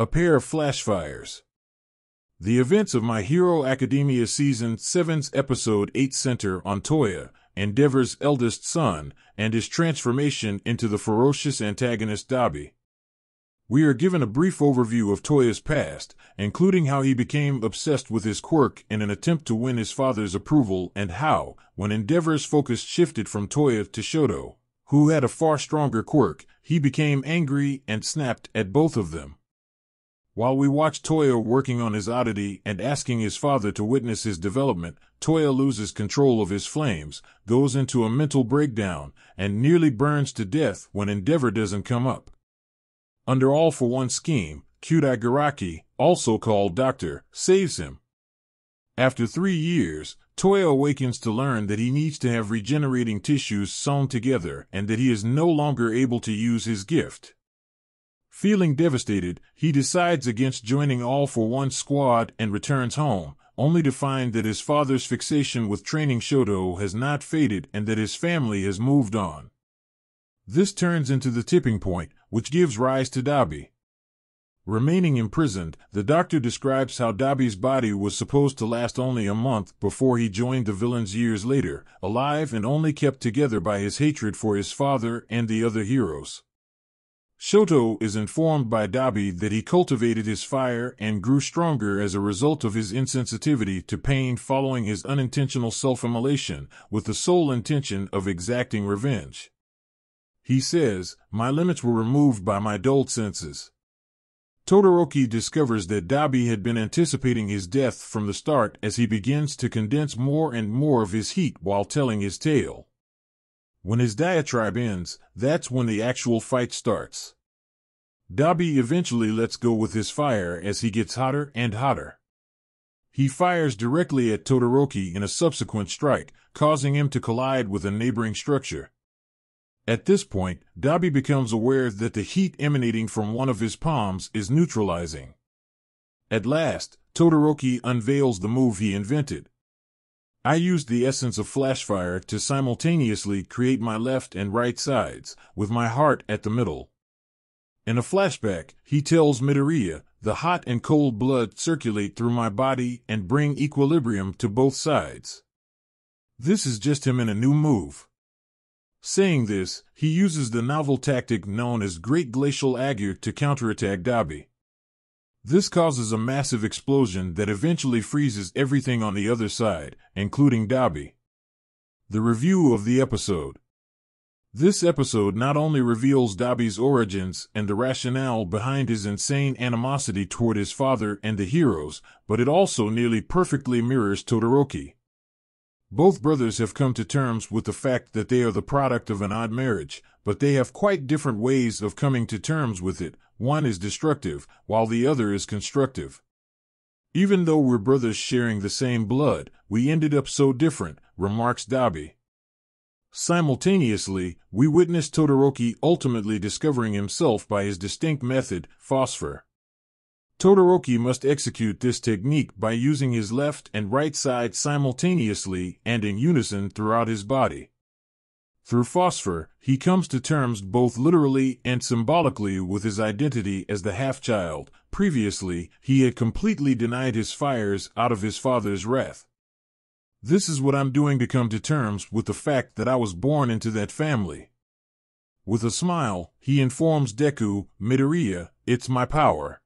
A pair of flashfires. The events of My Hero Academia Season 7's Episode 8 center on Toya, Endeavor's eldest son, and his transformation into the ferocious antagonist Dabi. We are given a brief overview of Toya's past, including how he became obsessed with his quirk in an attempt to win his father's approval and how, when Endeavor's focus shifted from Toya to Shoto, who had a far stronger quirk, he became angry and snapped at both of them. While we watch Toya working on his oddity and asking his father to witness his development, Toya loses control of his flames, goes into a mental breakdown, and nearly burns to death when Endeavor doesn't come up. Under All For One scheme, Kudai Garaki, also called Doctor, saves him. After 3 years, Toya awakens to learn that he needs to have regenerating tissues sewn together and that he is no longer able to use his gift. Feeling devastated, he decides against joining All For One's squad and returns home, only to find that his father's fixation with training Shoto has not faded and that his family has moved on. This turns into the tipping point, which gives rise to Dabi. Remaining imprisoned, the doctor describes how Dabi's body was supposed to last only a month before he joined the villains years later, alive and only kept together by his hatred for his father and the other heroes. Shoto is informed by Dabi that he cultivated his fire and grew stronger as a result of his insensitivity to pain following his unintentional self-immolation, with the sole intention of exacting revenge. He says, "My limits were removed by my dulled senses." Todoroki discovers that Dabi had been anticipating his death from the start as he begins to condense more and more of his heat while telling his tale. When his diatribe ends, that's when the actual fight starts. Dabi eventually lets go with his fire as he gets hotter and hotter. He fires directly at Todoroki in a subsequent strike, causing him to collide with a neighboring structure. At this point, Dabi becomes aware that the heat emanating from one of his palms is neutralizing. At last, Todoroki unveils the move he invented. "I used the essence of flashfire to simultaneously create my left and right sides, with my heart at the middle." In a flashback, he tells Midoriya, "The hot and cold blood circulate through my body and bring equilibrium to both sides." This is just him in a new move. Saying this, he uses the novel tactic known as Great Glacial Ague to counterattack Dabi. This causes a massive explosion that eventually freezes everything on the other side, including Dabi. The review of the episode. This episode not only reveals Dabi's origins and the rationale behind his insane animosity toward his father and the heroes, but it also nearly perfectly mirrors Todoroki. Both brothers have come to terms with the fact that they are the product of an odd marriage, but they have quite different ways of coming to terms with it. One is destructive, while the other is constructive. "Even though we're brothers sharing the same blood, we ended up so different," remarks Dabi. Simultaneously, we witness Todoroki ultimately discovering himself by his distinct method, phosphor. Todoroki must execute this technique by using his left and right side simultaneously and in unison throughout his body. Through phosphor, he comes to terms both literally and symbolically with his identity as the half-child. Previously, he had completely denied his fires out of his father's wrath. "This is what I'm doing to come to terms with the fact that I was born into that family." With a smile, he informs Deku, "Midoriya, it's my power.